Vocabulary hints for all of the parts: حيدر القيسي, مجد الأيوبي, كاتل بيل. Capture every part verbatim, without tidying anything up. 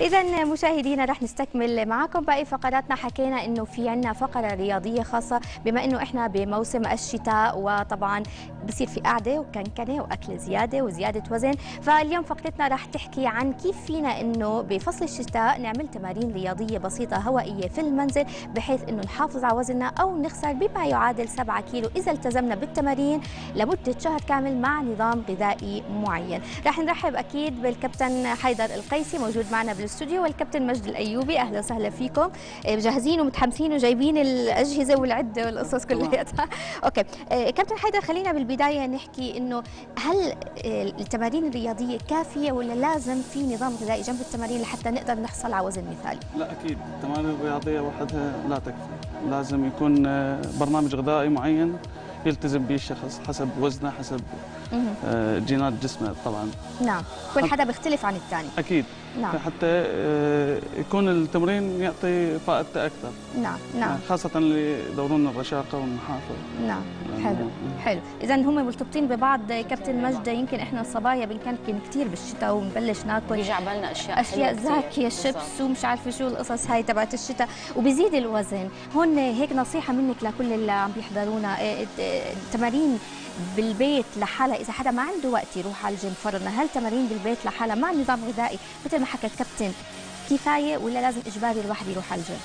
إذا مشاهدينا رح نستكمل معكم باقي فقراتنا. حكينا إنه في عنا فقرة رياضية خاصة بما إنه إحنا بموسم الشتاء، وطبعا بصير في قعدة وكنكنة وأكل زيادة وزيادة وزن، فاليوم فقرتنا رح تحكي عن كيف فينا إنه بفصل الشتاء نعمل تمارين رياضية بسيطة هوائية في المنزل بحيث إنه نحافظ على وزننا أو نخسر بما يعادل سبعة كيلو إذا التزمنا بالتمارين لمدة شهر كامل مع نظام غذائي معين. رح نرحب أكيد بالكابتن حيدر القيسي موجود معنا بالاستوديو، والكابتن مجد الأيوبي. أهلا وسهلا فيكم، جاهزين ومتحمسين وجايبين الأجهزة والعدة والقصص كلياتها. أوكي كابتن حيدر، خلينا بالبداية نحكي إنه هل التمارين الرياضية كافية ولا لازم في نظام غذائي جنب التمارين لحتى نقدر نحصل على وزن مثالي؟ لا أكيد التمارين الرياضية وحدها لا تكفي، لازم يكون برنامج غذائي معين يلتزم به الشخص حسب وزنه، حسب جينات جسمه طبعا. نعم، كل حدا بيختلف عن الثاني اكيد. نعم، حتى يكون التمرين يعطي فائدته اكثر. نعم نعم، خاصه لدورون الرشاقه والمحافظ. نعم حلو حلو، اذا هم مرتبطين ببعض. كابتن مجد، يمكن احنا الصبايا بنكنكن كثير بالشتاء وبنبلش ناكل بيجي على بالنا اشياء اشياء زاكيه، شيبس ومش عارفه شو القصص هاي تبعت الشتاء، وبزيد الوزن. هون هيك نصيحه منك لكل اللي عم بيحضرونا، تمارين بالبيت لحالها إذا حدا ما عنده وقت يروح على الجيم فرضنا، هل تمارين بالبيت لحالها مع نظام غذائي مثل ما حكت كابتن كفاية ولا لازم إجباري الواحد يروح على الجيم؟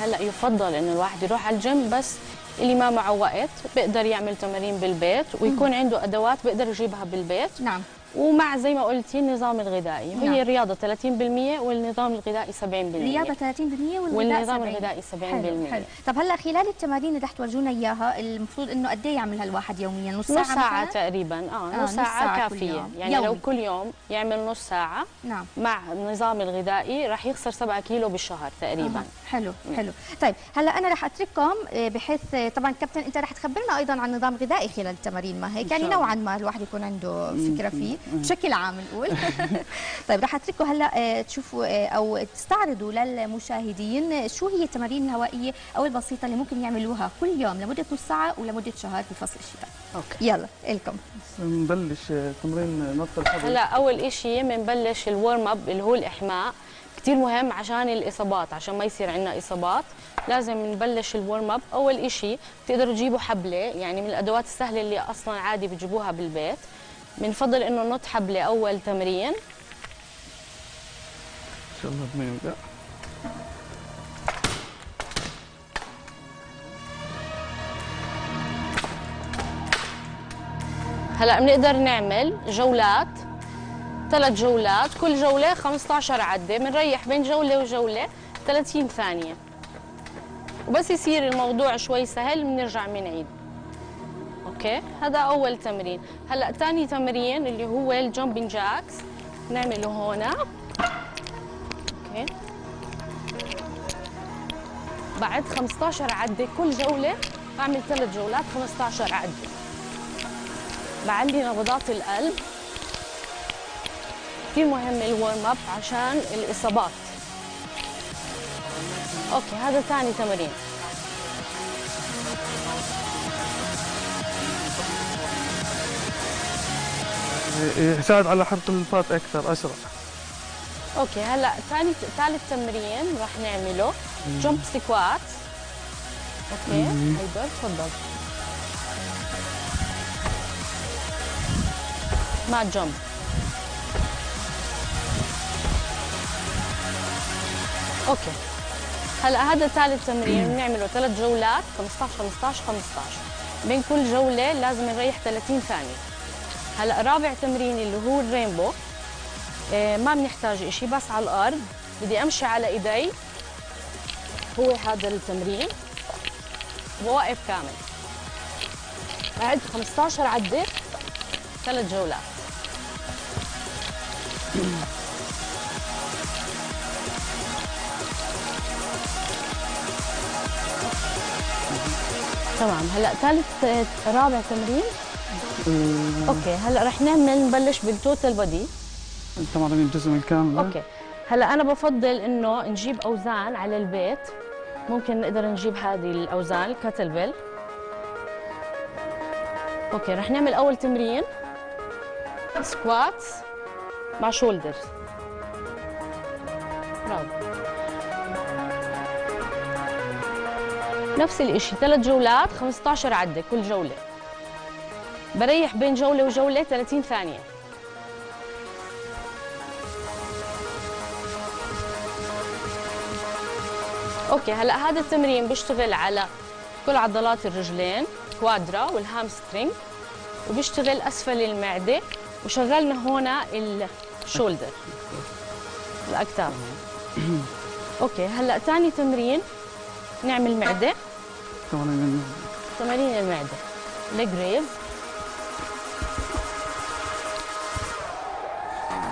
هلا يفضل إنه الواحد يروح على الجيم، بس اللي ما معه وقت بيقدر يعمل تمارين بالبيت ويكون عنده أدوات بيقدر يجيبها بالبيت. نعم، ومع زي ما قلتي النظام الغذائي. نعم، هي الرياضة ثلاثين بالمئة والنظام الغذائي سبعين بالمئة. الرياضة ثلاثين بالمئة والنظام الغذائي سبعين بالمئة. حلو حلو. طب هلا خلال التمارين اللي رح تورجونا اياها المفروض انه قد ايه يعملها الواحد يوميا؟ نص ساعة، نص ساعة تقريبا. اه, آه نص ساعة, ساعة كافية يعني يومي. لو كل يوم يعمل نص ساعة. نعم، مع النظام الغذائي رح يخسر سبعة كيلو بالشهر تقريبا. آه. حلو حلو. طيب هلا انا رح اترككم بحيث طبعا كابتن انت رح تخبرنا ايضا عن نظام غذائي خلال التمارين، ما هيك يعني نوعا ما الواحد يكون عنده فكرة فيه بشكل عام نقول. طيب رح اترككم هلا تشوفوا او تستعرضوا للمشاهدين شو هي التمارين الهوائيه او البسيطه اللي ممكن يعملوها كل يوم لمده نص ساعه ولمده شهر بفصل الشتاء. اوكي يلا الكم بنبلش تمرين نط الحبل. هلا اول شيء بنبلش الورم اب اللي هو الاحماء، كثير مهم عشان الاصابات، عشان ما يصير عندنا اصابات لازم نبلش الورم اب. اول شيء بتقدروا تجيبوا حبله، يعني من الادوات السهله اللي اصلا عادي بتجيبوها بالبيت. بنفضل انه ننط حبله اول تمرين. ان شاء الله ما يوقع. هلا بنقدر نعمل جولات، ثلاث جولات، كل جوله خمسة عشر عده، بنريح بين جوله وجوله ثلاثين ثانيه، وبس يصير الموضوع شوي سهل بنرجع بنعيد. اوكي هذا اول تمرين. هلا ثاني تمرين اللي هو الجامبينج جاكس بنعمله هون. اوكي بعد خمسة عشر عده، كل جوله بعمل ثلاث جولات خمسة عشر عده، بعلي نبضات القلب. كثير مهم الورم اب عشان الاصابات. اوكي هذا ثاني تمرين. يساعد على حرق اللفات اكثر اسرع. اوكي هلا ثاني ثالث تمرين راح نعمله جمب سكوات. اوكي حيدر تفضل مع جمب. اوكي هلا هذا ثالث تمرين بنعمله ثلاث جولات خمسة عشر خمسة عشر خمسة عشر، بين كل جوله لازم نريح ثلاثين ثانيه. هلا رابع تمرين اللي هو الرينبو، إيه ما بنحتاج إشي، بس على الأرض بدي أمشي على إيدي، هو هذا التمرين واقف كامل. بعد خمسة عشر عدة ثلاث جولات. تمام هلا ثالث رابع تمرين. اوكي هلا رح نعمل نبلش بالتوتال بودي، تمارين الجسم الكامل. اوكي هلا انا بفضل انه نجيب اوزان على البيت، ممكن نقدر نجيب هذه الاوزان كاتل بيل. اوكي رح نعمل اول تمرين سكوات مع شولدرز. نفس الشيء ثلاث جولات خمسطعش عده كل جوله. بريح بين جوله وجوله ثلاثين ثانيه. اوكي هلا هذا التمرين بيشتغل على كل عضلات الرجلين كوادرا والهامسترينج، وبيشتغل اسفل المعده، وشغلنا هون الشولدر الاكتاف. اوكي هلا ثاني تمرين نعمل معده، تمارين المعده الجريف.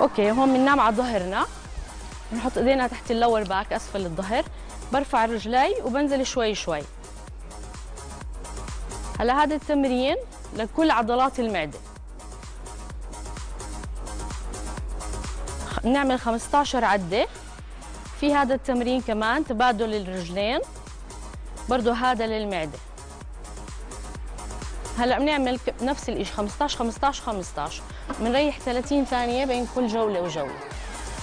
اوكي هون بننام على ظهرنا، بنحط ايدينا تحت اللور باك اسفل الظهر، برفع رجلي وبنزل شوي شوي. هلا هذا التمرين لكل عضلات المعده، نعمل خمسطعش عده. في هذا التمرين كمان تبادل الرجلين، برضو هذا للمعده. هلا بنعمل نفس الشيء خمسطعش خمسطعش خمسطعش، بنريح ثلاثين ثانيه بين كل جوله وجوله.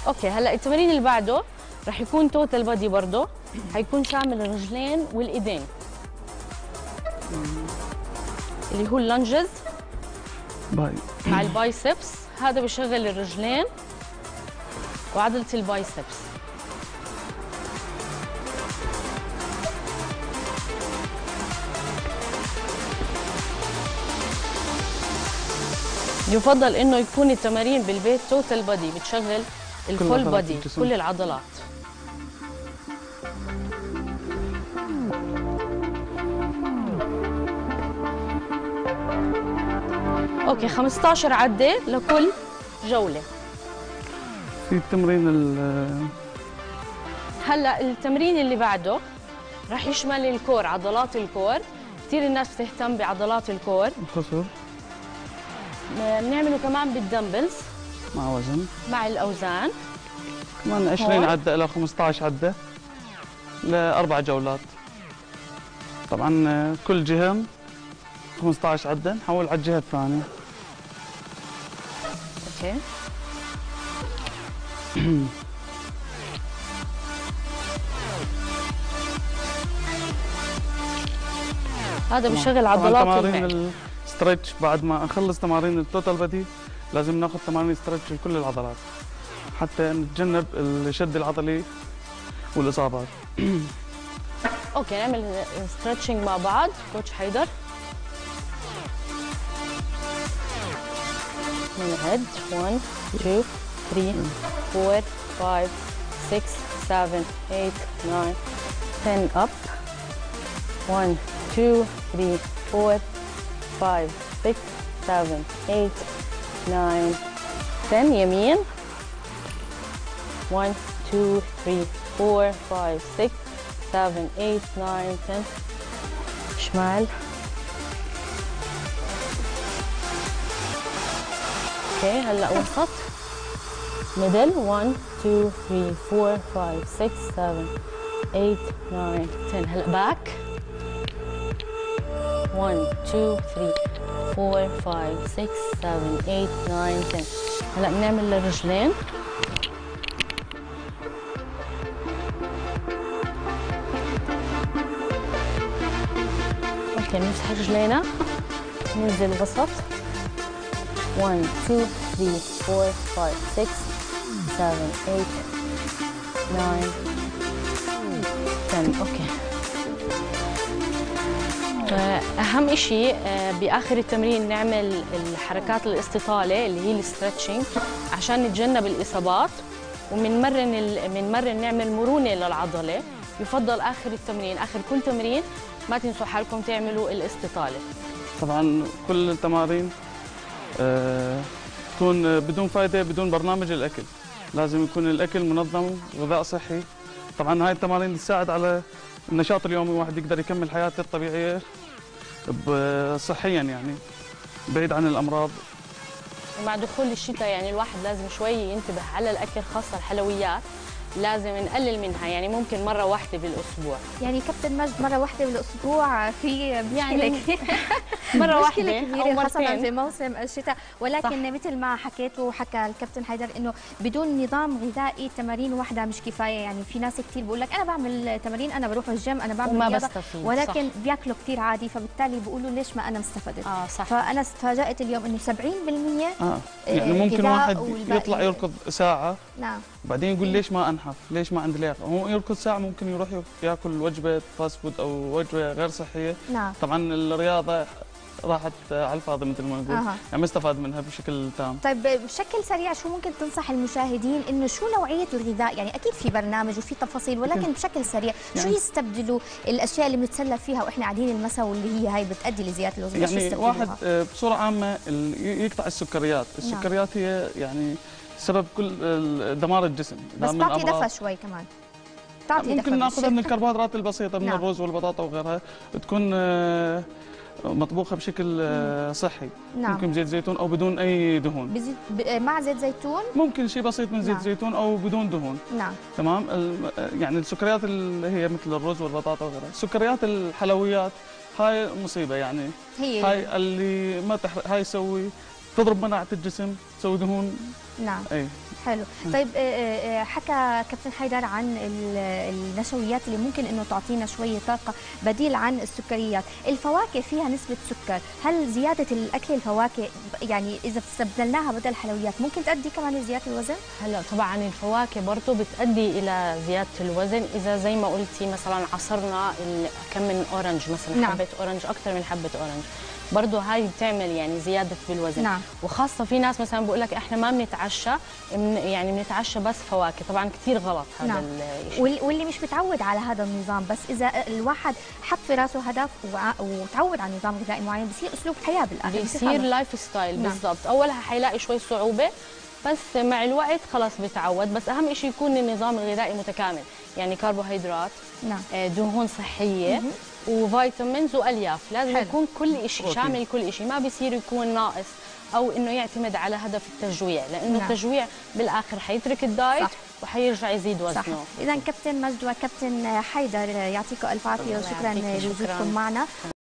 اوكي هلا التمرين اللي بعده رح يكون توتال بادي، برضه حيكون شامل الرجلين والايدين، اللي هو اللانجز باي مع البايسبس. هذا بشغل الرجلين وعضله البايسبس. يفضل انه يكون التمارين بالبيت توتال بادي، بتشغل الفول بادي كل العضلات. اوكي خمسطعش عده لكل جوله. في التمرين ال هلا التمرين اللي بعده رح يشمل الكور، عضلات الكور. كثير الناس بتهتم بعضلات الكور، الخصر. بنعمله كمان بالدمبلز مع وزن مع الاوزان، كمان عشرين عده الى خمسطعش عده لاربع جولات. طبعا كل جهه خمسطعش عده، نحول على الجهه الثانيه. اوكي هذا بشغل عضلات تمارين الستريتش. بعد ما اخلص تمارين التوتال بادي لازم ناخذ تمارين ستريتش لكل العضلات حتى نتجنب الشد العضلي والاصابات. اوكي نعمل ستريتشنج مع بعض كوتش حيدر. نعد واحد اثنين ثلاثة أربعة خمسة ستة سبعة ثمانية تسعة اب. واحد اثنين ثلاثة أربعة خمسة ستة سبعة ثمانية تسعة يمين. واحد اثنين ثلاثة أربعة خمسة ستة سبعة ثمانية تسعة شمال. اوكي هلا وسط ميدل. واحد اثنين ثلاثة أربعة خمسة ستة سبعة ثمانية تسعة هلا باك. واحد اثنين ثلاثة أربعة خمسة ستة سبعة ثمانية تسعة هلا بنعمل للرجلين. اوكي بنمسح رجلينا ننزل وسط. واحد اثنين ثلاثة أربعة خمسة ستة سبعة ثمانية تسعة اوكي. اهم شيء باخر التمرين نعمل الحركات الاستطاله اللي هي الستريتشنج عشان نتجنب الاصابات، ومنمرن بنمرن نعمل مرونه للعضله. يفضل اخر التمرين اخر كل تمرين ما تنسوا حالكم تعملوا الاستطاله. طبعا كل التمارين أه تكون بدون فائده بدون برنامج الاكل، لازم يكون الاكل منظم، غذاء صحي. طبعا هاي التمارين بتساعد على النشاط اليومي، واحد يقدر يكمل حياته الطبيعيه صحيا يعني بعيد عن الامراض. ومع دخول الشتاء يعني الواحد لازم شوي ينتبه على الاكل، خاصه الحلويات. لازم نقلل منها، يعني ممكن مرة واحدة بالأسبوع. يعني كابتن مجد مرة واحدة بالأسبوع في مشكلة يعني مرة واحدة كبيرة خاصة في موسم الشتاء، ولكن صح. مثل ما حكيت وحكى الكابتن حيدر إنه بدون نظام غذائي تمارين واحدة مش كفاية. يعني في ناس كثير بقول لك أنا بعمل تمارين، أنا بروح الجيم، أنا بعمل رياضة، ولكن صح. بياكلوا كثير عادي، فبالتالي بيقولوا ليش ما أنا مستفدت. آه صح. فأنا استفاجأت اليوم إنه سبعين بالمئة آه. يعني ممكن واحد يطلع يركض ساعة نعم بعدين يقول ليش ما انحف؟ ليش ما عندي لياقه؟ هو يركض ساعه ممكن يروح ياكل وجبه فاست فود او وجبه غير صحيه. نعم. طبعا الرياضه راحت على الفاضي مثل ما نقول، آه. يعني ما استفاد منها بشكل تام. طيب بشكل سريع شو ممكن تنصح المشاهدين انه شو نوعيه الغذاء؟ يعني اكيد في برنامج وفي تفاصيل، ولكن بشكل سريع شو يعني يستبدلوا الاشياء اللي بنتسلى فيها واحنا قاعدين المساء واللي هي هي بتؤدي لزياده الوزن؟ يعني واحد بصوره عامه يقطع السكريات، السكريات نعم. هي يعني سبب كل دمار الجسم. بس بعطي دفع شوي كمان، تعطي ممكن ناخذها من الكربوهيدرات البسيطه من نعم. الرز والبطاطا وغيرها، تكون مطبوخه بشكل صحي. نعم. ممكن بزيت زيتون او بدون اي دهون، بزيت ب... مع زيت زيتون، ممكن شيء بسيط من زيت نعم. زيتون او بدون دهون. نعم تمام. يعني السكريات اللي هي مثل الرز والبطاطا وغيرها، السكريات الحلويات هاي مصيبه، يعني هي هاي اللي ما تح... هاي تسوي تضرب مناعه الجسم، تسوي دهون. نعم أي. حلو. طيب حكى كابتن حيدر عن النشويات اللي ممكن انه تعطينا شويه طاقه بديل عن السكريات، الفواكه فيها نسبه سكر، هل زياده الاكل الفواكه يعني اذا استبدلناها بدل الحلويات ممكن تؤدي كمان لزياده الوزن؟ هلا طبعا الفواكه برضه بتؤدي الى زياده الوزن، اذا زي ما قلتي مثلا عصرنا كم من اورنج مثلا نعم. حبه اورنج، اكثر من حبه اورنج، برضه هاي بتعمل يعني زياده بالوزن. نعم. وخاصه في ناس مثلا بقول لك احنا ما بنتعشى، يعني بنتعشى بس فواكه، طبعا كثير غلط هذا نعم. الشيء، واللي مش متعود على هذا النظام. بس اذا الواحد حط في راسه هدف وتعود على نظام غذائي معين بصير اسلوب حياه، بالاخر بصير لايف ستايل. نعم. بالضبط. اولها حيلاقي شوي صعوبه بس مع الوقت خلاص بتعود. بس اهم شيء يكون النظام الغذائي متكامل، يعني كربوهيدرات نعم. دهون صحيه مم. وفيتامينز والياف، لازم حلو. يكون كل شيء شامل، كل شيء، ما بيصير يكون ناقص او انه يعتمد على هدف التجويع، لانه نعم. التجويع بالاخر حيترك الدايت صح. وحيرجع يزيد وزنه. اذا كابتن مجد وكابتن حيدر يعطيكم الف عافيه، وشكرا لوجودكم معنا.